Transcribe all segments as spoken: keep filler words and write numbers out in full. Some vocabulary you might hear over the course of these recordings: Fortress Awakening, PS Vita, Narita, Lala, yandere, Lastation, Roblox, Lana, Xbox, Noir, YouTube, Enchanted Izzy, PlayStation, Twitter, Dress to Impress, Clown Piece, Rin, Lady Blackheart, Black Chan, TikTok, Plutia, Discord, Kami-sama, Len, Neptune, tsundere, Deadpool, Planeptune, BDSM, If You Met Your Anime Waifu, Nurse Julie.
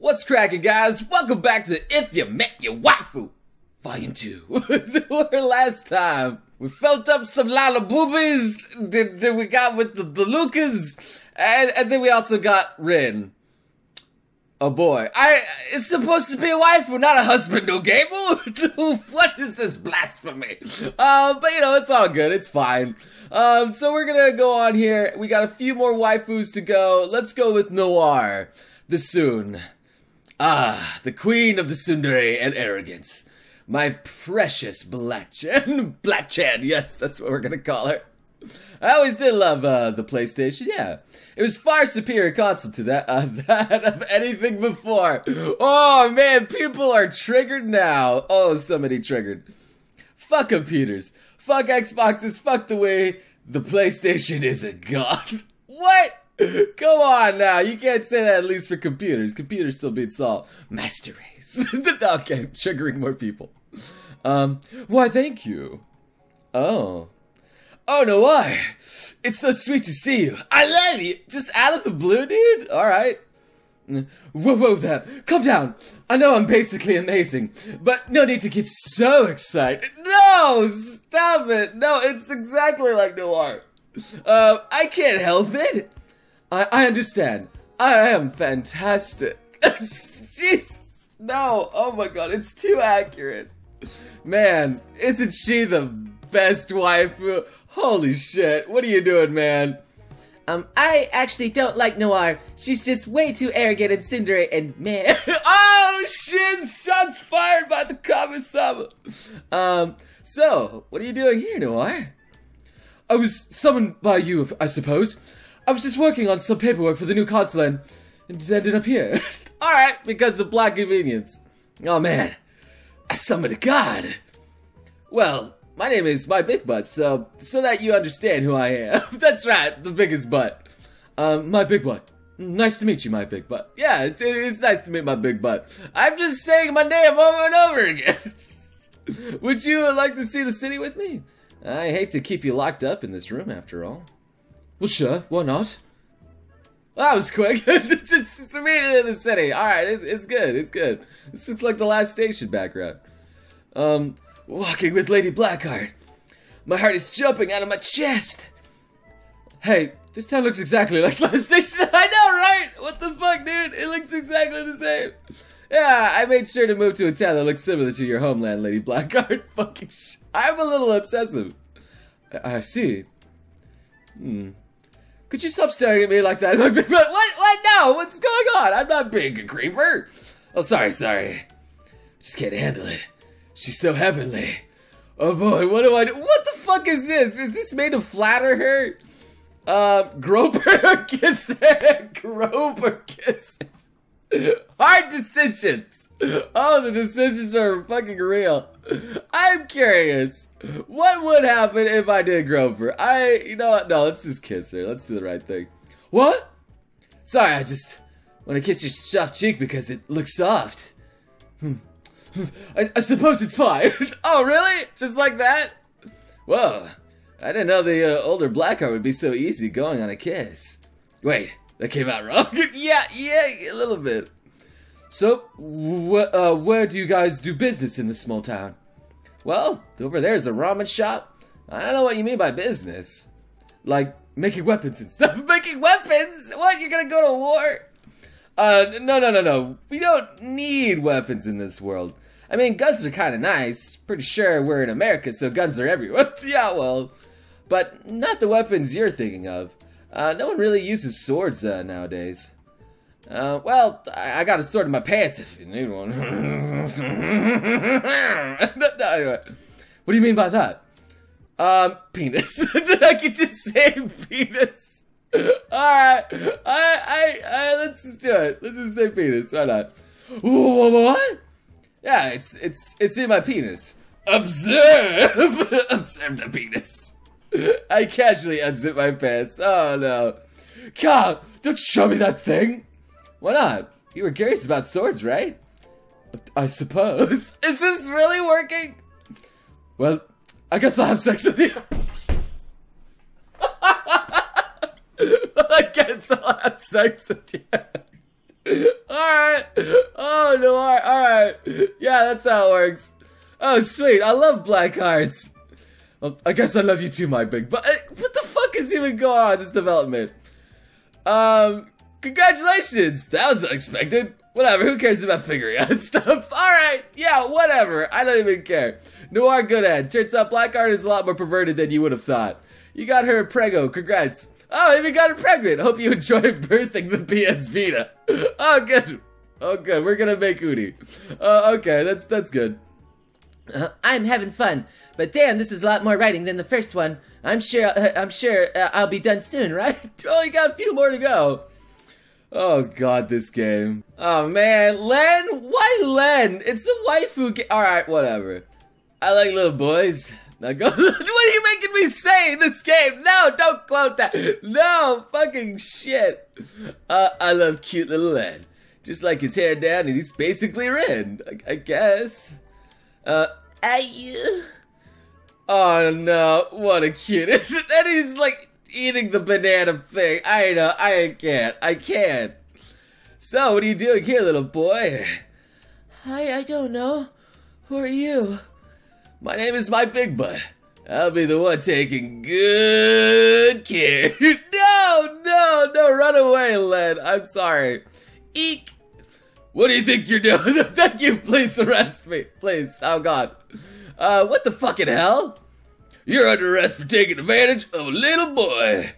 What's cracking, guys? Welcome back to If You Met Your Waifu, Volume two. Where last time we felt up some Lala boobies that, that we got with the, the Lucas, and, and then we also got Rin. Oh boy. I it's supposed to be a waifu, not a husband, no gable. What is this blasphemy? Uh, but you know, it's all good, it's fine. Um, so we're gonna go on here. We got a few more waifus to go. Let's go with Noir, the Soon. Ah, the queen of the tsundere and arrogance. My precious Black Chan. Black Chan, yes, that's what we're gonna call her. I always did love uh, the PlayStation, yeah. It was far superior console to that, uh, that of anything before. Oh man, people are triggered now. Oh, somebody triggered. Fuck computers. Fuck Xboxes. Fuck the way the PlayStation isn't gone. What? Come on now, you can't say that at least for computers. Computers still beats all. Master race. Okay, triggering more people. Um, why thank you. Oh. Oh, no, why? It's so sweet to see you. I love you. Just out of the blue, dude? All right. Whoa, whoa there. Calm down. I know I'm basically amazing, but no need to get so excited. No, stop it. No, it's exactly like Noir. Uh, I can't help it. I, I understand. I am fantastic. Jeez. No. Oh, my God. It's too accurate. Man, isn't she the best waifu? Holy shit, what are you doing, man? Um, I actually don't like Noir. She's just way too arrogant and tsundere and meh. Oh shit, shots fired by the Kamisama. Um, so, what are you doing here, Noir? I was summoned by you, I suppose. I was just working on some paperwork for the new console and just ended up here. Alright, because of black convenience. Oh man, I summoned a god. Well, my name is My Big Butt, so so that you understand who I am. That's right, the biggest butt. Um, My Big Butt. Nice to meet you, My Big Butt. Yeah, it's, it, it's nice to meet My Big Butt. I'm just saying my name over and over again. Would you like to see the city with me? I hate to keep you locked up in this room, after all. Well, sure, why not? Well, that was quick. just, just immediately in the city. All right, it's, it's good, it's good. This looks like the last station background. Um... Walking with Lady Blackheart. My heart is jumping out of my chest. Hey, this town looks exactly like Lastation. I know, right? What the fuck, dude? It looks exactly the same. Yeah, I made sure to move to a town that looks similar to your homeland, Lady Blackheart. Fucking sh I'm a little obsessive. I, I see. Hmm. Could you stop staring at me like that? What? What now? What's going on? I'm not being a creeper. Oh, sorry, sorry. Just can't handle it. She's so heavenly. Oh boy, what do I do? What the fuck is this? Is this made to flatter her? Uh, grope her, kiss her, grope her, kiss her. Hard decisions. Oh, the decisions are fucking real. I'm curious. What would happen if I did grope her? I, you know what? No, let's just kiss her. Let's do the right thing. What? Sorry, I just want to kiss your soft cheek because it looks soft. Hmm. I, I suppose it's fine. Oh, really? Just like that? Whoa. I didn't know the uh, older Blackheart would be so easy going on a kiss. Wait, that came out wrong? yeah, yeah, a little bit. So, wh uh, where do you guys do business in this small town? Well, over there is a ramen shop. I don't know what you mean by business. Like, making weapons and stuff. Making weapons? What, you're gonna go to war? Uh, no, no, no, no. We don't need weapons in this world. I mean, guns are kind of nice. Pretty sure we're in America, so guns are everywhere. Yeah, well. But not the weapons you're thinking of. Uh, no one really uses swords uh, nowadays. Uh, well, I, I got a sword in my pants if you need one. no, no, anyway. What do you mean by that? Um, penis. I could just say penis. Alright, I, I, I, let's just do it. Let's just say penis, why not? What? Yeah, it's, it's, it's in my penis. Observe! Observe the penis. I casually unzip my pants. Oh no. God, don't show me that thing. Why not? You were curious about swords, right? I suppose. Is this really working? Well, I guess I'll have sex with you. I guess I'll have sex with you. Alright. Oh, Noir. Alright. Yeah, that's how it works. Oh, sweet. I love Blackhearts. Well, I guess I love you too, my big but. What the fuck is even going on with this development? Um, congratulations. That was unexpected. Whatever, who cares about figuring out stuff? Alright, yeah, whatever. I don't even care. Noir Goodhead. Turns out Blackheart is a lot more perverted than you would have thought. You got her prego. Congrats. Oh, I even got her pregnant. Hope you enjoy birthing the P S Vita. Oh, good. Oh, good. We're gonna make Udi. Uh, okay, that's that's good. Uh, I'm having fun, but damn, this is a lot more writing than the first one. I'm sure. Uh, I'm sure uh, I'll be done soon, right? Only got a few more to go. Oh god, this game. Oh man, Len. Why Len? It's a waifu game. All right, whatever. I like little boys. Now go. What are you making me say in this game? No, don't quote that. No, fucking shit. Uh, I love cute little Len. Just like his hair down, and he's basically Rin. I, I guess. Uh, are you? Oh no, what a cute. And he's like eating the banana thing. I know, I can't. I can't. So, what are you doing here, little boy? I, I don't know. Who are you? My name is My Big Butt. I'll be the one taking good care. No, no, no, run away, Len. I'm sorry. Eek. What do you think you're doing? Thank you, please arrest me. Please, oh god. Uh, what the fucking hell? You're under arrest for taking advantage of a little boy.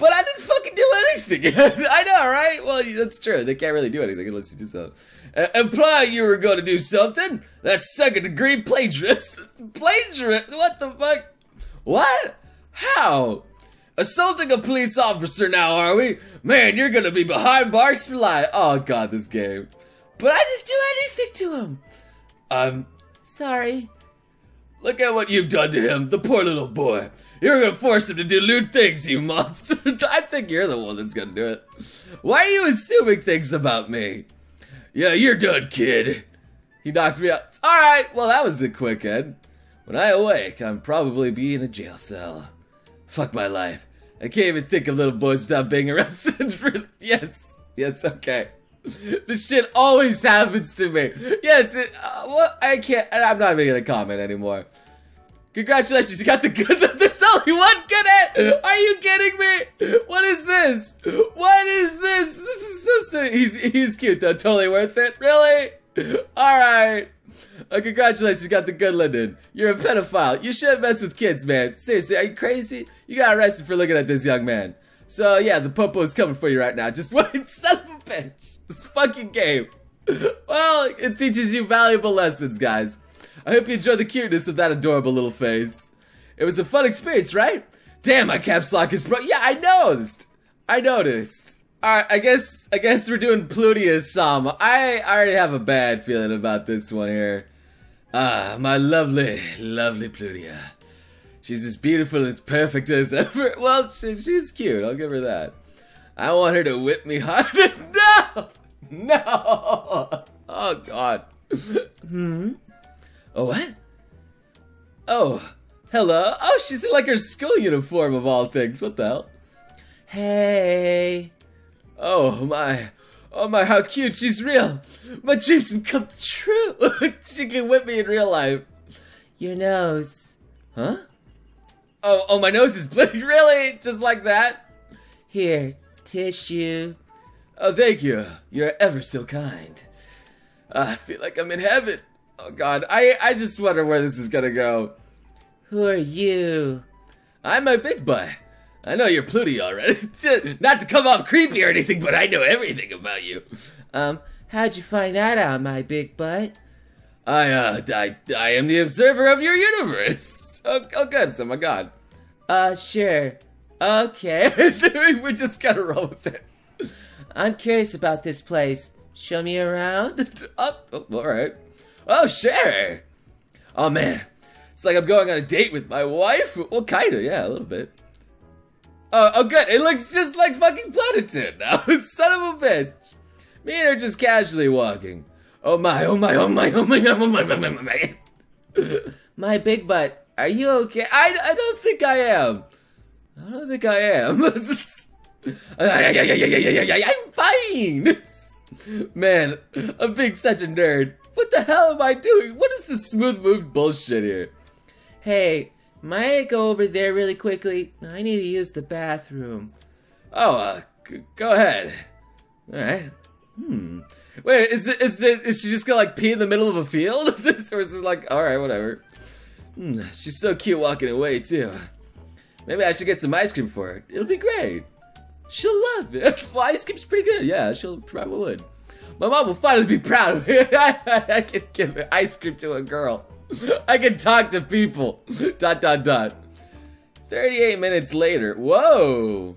But I didn't fucking do anything. I know, right? Well, that's true. They can't really do anything unless you do something. Uh, implying you were going to do something? That's second-degree plagiarism. Plagiarism? What the fuck? What? How? Assaulting a police officer now, are we? Man, you're going to be behind bars for life. Oh, God, this game. But I didn't do anything to him. I'm sorry. Look at what you've done to him, the poor little boy. You're going to force him to do lewd things, you monster. I think you're the one that's going to do it. Why are you assuming things about me? Yeah, you're done, kid. He knocked me out. Alright, well that was a quick end. When I awake, I'm probably be in a jail cell. Fuck my life. I can't even think of little boys without being arrested for... Yes. Yes, okay. This shit always happens to me. Yes, it... Uh, well, I can't... I'm not even gonna comment anymore. Congratulations, you got the good... There's only one good end! Are you kidding me? What is this? What is this? This is so sweet. He's, he's cute though, totally worth it. Really? Alright. Uh, congratulations, you got the good Linden. You're a pedophile. You shouldn't mess with kids, man. Seriously, are you crazy? You got arrested for looking at this young man. So yeah, the popo is coming for you right now. Just wait, son of a bitch. This fucking game. Well, it teaches you valuable lessons, guys. I hope you enjoy the cuteness of that adorable little face. It was a fun experience, right? Damn, my caps lock is broke. Yeah, I noticed. I noticed. Alright, I guess I guess we're doing Plutia's Sama. I already have a bad feeling about this one here. Ah, my lovely, lovely Plutia. She's as beautiful as perfect as ever. Well, she, she's cute. I'll give her that. I want her to whip me hard. No! No! Oh, God. Hmm? Oh, what? Oh, hello. Oh, she's in like her school uniform of all things. What the hell? Hey. Oh, my. Oh, my, how cute. She's real. My dreams have come true. She can whip me in real life. Your nose. Huh? Oh, oh, my nose is bleeding. Really? Just like that? Here, tissue. Oh, thank you. You're ever so kind. Uh, I feel like I'm in heaven. Oh god, I, I just wonder where this is gonna go. Who are you? I'm My Big Butt. I know you're Plutia already. Not to come off creepy or anything, but I know everything about you. Um, how'd you find that out, My Big Butt? I, uh, I, I am the observer of your universe. Oh, oh good, so my god. Uh, sure. Okay. We're just gonna roll with it. I'm curious about this place. Show me around? Oh, oh alright. Oh, sure. Oh, man. It's like I'm going on a date with my wife. Well, kinda, yeah, a little bit. Oh, oh good. It looks just like fucking Planeptune now. Son of a bitch. Me and her just casually walking. Oh, my, oh, my, oh, my, oh, my, oh, my, oh, my, oh, my, oh, my. My Big Butt, are you okay? I, I don't think I am. I don't think I am. I'm fine. Man, I'm being such a nerd. What the hell am I doing? What is this smooth move bullshit here? Hey, might I go over there really quickly? I need to use the bathroom. Oh, uh, go ahead. Alright. Hmm. Wait, is it, is it, is she just gonna like pee in the middle of a field? Or is it like, alright, whatever. Hmm, she's so cute walking away too. Maybe I should get some ice cream for her. It'll be great. She'll love it. Well, ice cream's pretty good. Yeah, she'll probably would. My mom will finally be proud of me. I, I can give ice cream to a girl. I can talk to people. Dot, dot, dot. thirty-eight minutes later. Whoa.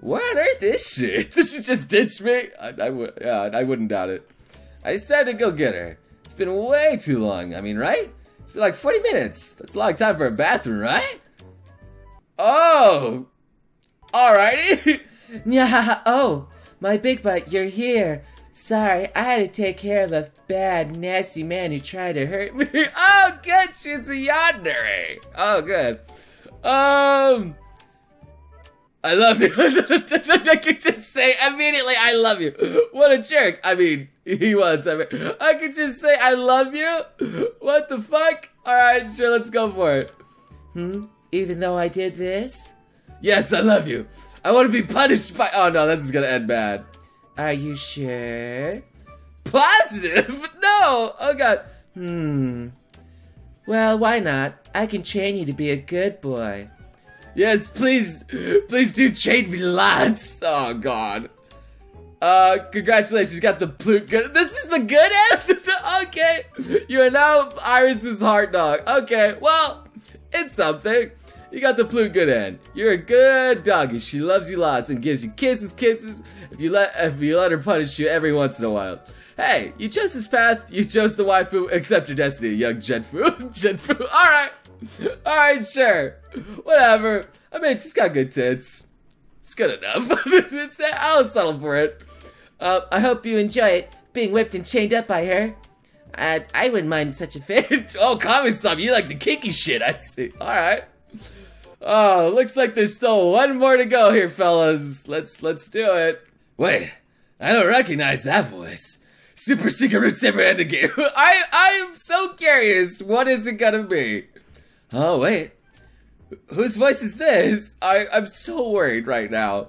What on earth is she? Did she just ditch me? I, I, would, yeah, I wouldn't doubt it. I said to go get her. It's been way too long. I mean, right? It's been like forty minutes. That's a long time for a bathroom, right? Oh. Alrighty. Yeah. Oh, my big butt, you're here. Sorry, I had to take care of a bad, nasty man who tried to hurt me. Oh, good. She's a yandere. Oh, good. Um... I love you. I could just say immediately, I love you. What a jerk. I mean, he was. I mean, I could just say, I love you. What the fuck? Alright, sure, let's go for it. Hmm? Even though I did this? Yes, I love you. I want to be punished by... Oh, no, this is going to end bad. Are you sure? Positive? No! Oh, God. Hmm. Well, why not? I can train you to be a good boy. Yes, please, please do trade me lots. Oh God. Uh, congratulations, you got the Plut good. This is the good end? Okay. You are now Iris' heart dog. Okay, well, it's something. You got the Plut good end. You're a good doggy. She loves you lots and gives you kisses, kisses. If you let, if you let her punish you every once in a while. Hey, you chose this path. You chose the waifu. Accept your destiny, young Genfu. Genfu, all right. Alright, sure. Whatever. I mean, she's got good tits. It's good enough. It's, I'll settle for it. Uh, I hope you enjoy it, being whipped and chained up by her. I, I wouldn't mind such a fate. Oh, Kami-san, you like the kinky shit, I see. Alright. Oh, looks like there's still one more to go here, fellas. Let's, let's do it. Wait, I don't recognize that voice. Super Secret Root Saber End of Game. I, I'm so curious. What is it gonna be? Oh, wait. Whose voice is this? I, I'm so worried right now.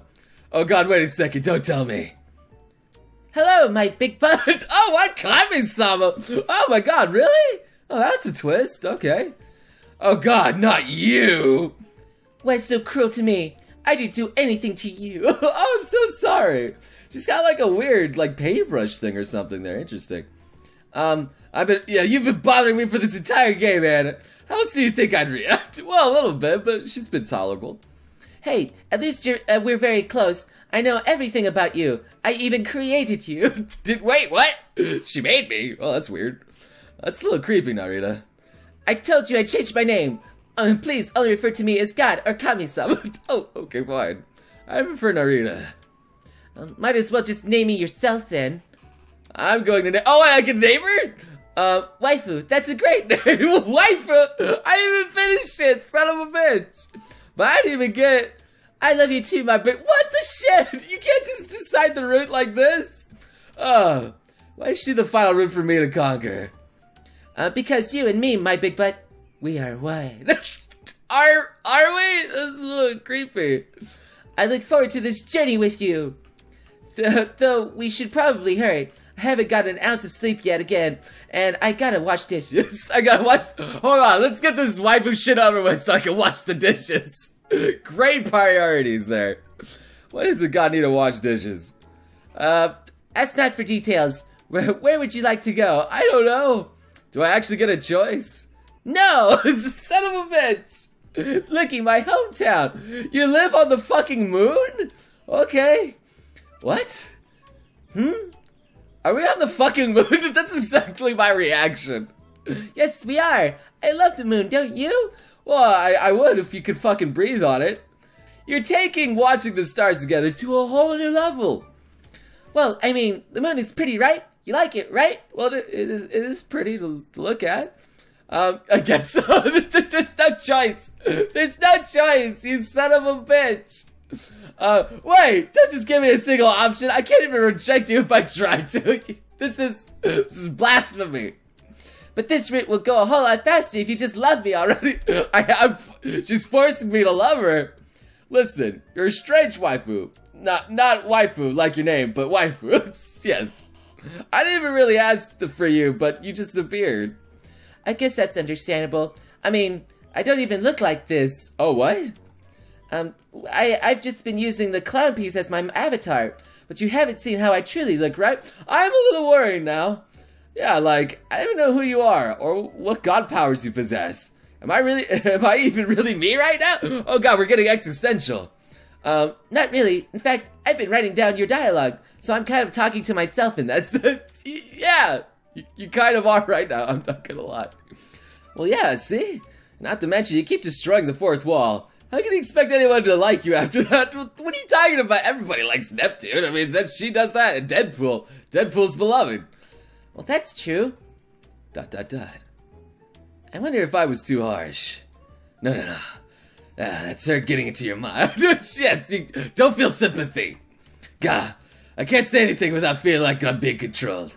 Oh, God, wait a second. Don't tell me. Hello, my big bud. Oh, what? Kami-sama. Oh, my God, really? Oh, that's a twist. Okay. Oh, God, not you. Why so cruel to me? I didn't do anything to you. Oh, I'm so sorry. She's got, like, a weird, like, paintbrush thing or something there. Interesting. Um, I've been, yeah, you've been bothering me for this entire game, man. How else do you think I'd react? Well, a little bit, but she's been tolerable. Hey, at least you're, uh, we're very close. I know everything about you. I even created you. Did wait, what? She made me? Well, that's weird. That's a little creepy, Narita. I told you I changed my name. Um, please only refer to me as God or Kami-sama. Oh, okay, fine. I prefer Narita. Um, might as well just name me yourself, then. I'm going to name... Oh, I can name her? Uh, waifu, that's a great name. Waifu, I even finished it, son of a bitch. But I didn't even get, I love you too, my big, what the shit? You can't just decide the route like this. Oh, why is she the final route for me to conquer? Uh, because you and me, my big butt, we are one. are, are we? This is a little creepy. I look forward to this journey with you. Th though we should probably hurry. I haven't got an ounce of sleep yet again, and I gotta wash dishes. I gotta wash- Hold on, let's get this waifu shit over with so I can wash the dishes. Great priorities there. Why does a god need to wash dishes? Uh, ask not for details. Where, where would you like to go? I don't know. Do I actually get a choice? No! Son of a bitch! Looking my hometown! You live on the fucking moon? Okay. What? Hmm? Are we on the fucking moon? That's exactly my reaction. Yes, we are. I love the moon, don't you? Well, I, I would if you could fucking breathe on it. You're taking watching the stars together to a whole new level. Well, I mean, the moon is pretty, right? You like it, right? Well, it is, it is pretty to, to look at. Um, I guess so. There's no choice. There's no choice, you son of a bitch. Uh, wait! Don't just give me a single option. I can't even reject you if I tried to. This is this is blasphemy. But this route will go a whole lot faster if you just love me already. I have. She's forcing me to love her. Listen, you're a strange waifu. Not not waifu like your name, but waifu. Yes. I didn't even really ask for you, but you just appeared. I guess that's understandable. I mean, I don't even look like this. Oh, what? Um, I, I've just been using the clown piece as my avatar, but you haven't seen how I truly look, right? I'm a little worried now. Yeah, like, I don't know who you are, or what god powers you possess. Am I really, am I even really me right now? Oh god, we're getting existential. Um, not really. In fact, I've been writing down your dialogue, so I'm kind of talking to myself in that sense. Yeah, you, you kind of are right now, I'm not gonna lie. Well, yeah, see? Not to mention, you keep destroying the fourth wall. How can you expect anyone to like you after that? What are you talking about? Everybody likes Neptune. I mean, that's, she does that, and Deadpool. Deadpool's beloved. Well, that's true. Dot, dot, dot. I wonder if I was too harsh. No, no, no. Ah, that's her getting into your mind. Yes, you, don't feel sympathy. Gah, I can't say anything without feeling like I'm being controlled.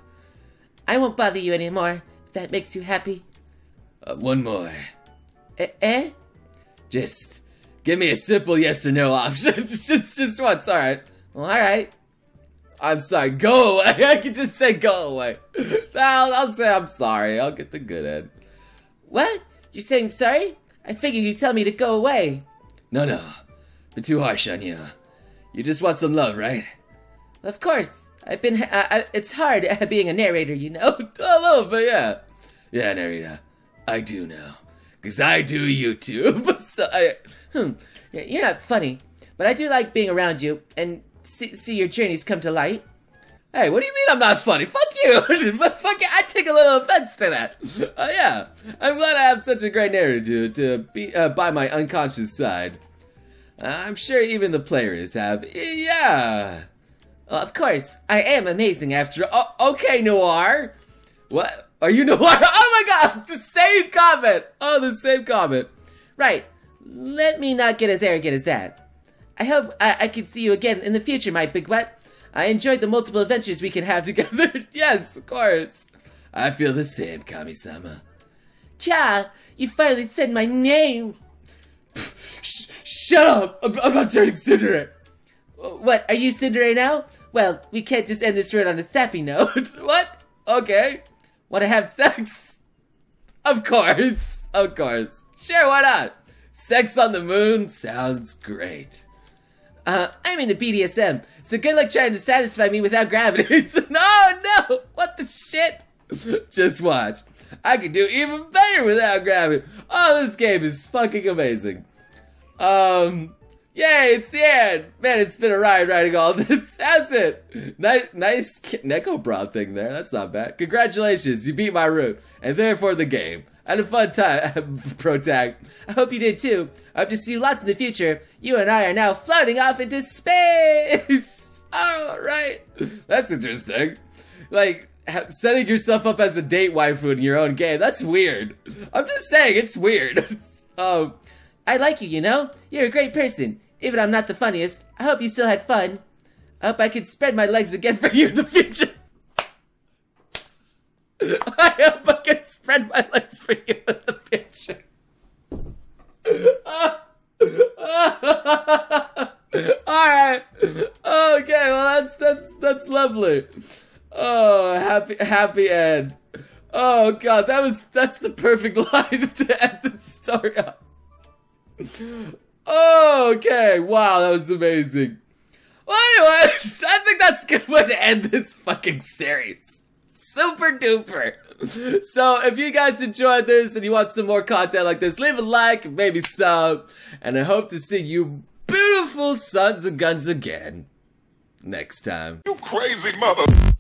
I won't bother you anymore, if that makes you happy. Uh, one more. Eh? eh? Just... give me a simple yes or no option. just, just, just once. All right. Well, all right. I'm sorry. Go away. I can just say go away. I'll, I'll say I'm sorry. I'll get the good end. What? You're saying sorry? I figured you'd tell me to go away. No, no. Been too harsh on you. You just want some love, right? Of course. I've been. Uh, I, it's hard being a narrator, you know. A little, but yeah. Yeah, narrator. I do now. Cause I do YouTube. so I. Hmm, you're not funny, but I do like being around you and see, see your journeys come to light. Hey, what do you mean I'm not funny? Fuck you! Fuck you! I take a little offense to that. Uh, yeah, I'm glad I have such a great narrator to, to be uh, by my unconscious side. Uh, I'm sure even the players have. Yeah. Well, of course, I am amazing after all. Oh, okay, Noir. What? Are you Noir? Oh my god, the same comment. Oh, the same comment. Right. Let me not get as arrogant as that. I hope I, I can see you again in the future, my big wet. I enjoyed the multiple adventures we can have together. Yes, of course. I feel the same, Kami-sama. Kya, you finally said my name. Sh shut up. I'm, I'm not turning Cinderella. What, are you Cinderella now? Well, we can't just end this road on a sappy note. What? Okay. Want to have sex? Of course. Of course. Sure, why not? Sex on the moon sounds great. Uh, I'm into B D S M, so good luck trying to satisfy me without gravity. No, no! What the shit? Just watch. I can do even better without gravity. Oh, this game is fucking amazing. Um, yay, it's the end. Man, it's been a ride writing all this. That's it. Nice, nice Neko bra thing there. That's not bad. Congratulations, you beat my route, and therefore the game. I had a fun time, Protag. I hope you did too. I hope to see you lots in the future. You and I are now floating off into space! Alright. That's interesting. Like, setting yourself up as a date waifu in your own game, that's weird. I'm just saying, it's weird. um, I like you, you know? You're a great person. Even I'm not the funniest, I hope you still had fun. I hope I can spread my legs again for you in the future. I hope I can spread my legs for you in the picture. Oh. Oh. Alright. Okay, well that's that's that's lovely. Oh, happy happy end. Oh god, that was that's the perfect line to end the story on. Oh, okay, wow, that was amazing. Well anyway, I think that's a good way to end this fucking series. Super duper. So if you guys enjoyed this and you want some more content like this, leave a like, maybe sub, and I hope to see you beautiful sons of guns again next time. You crazy mother.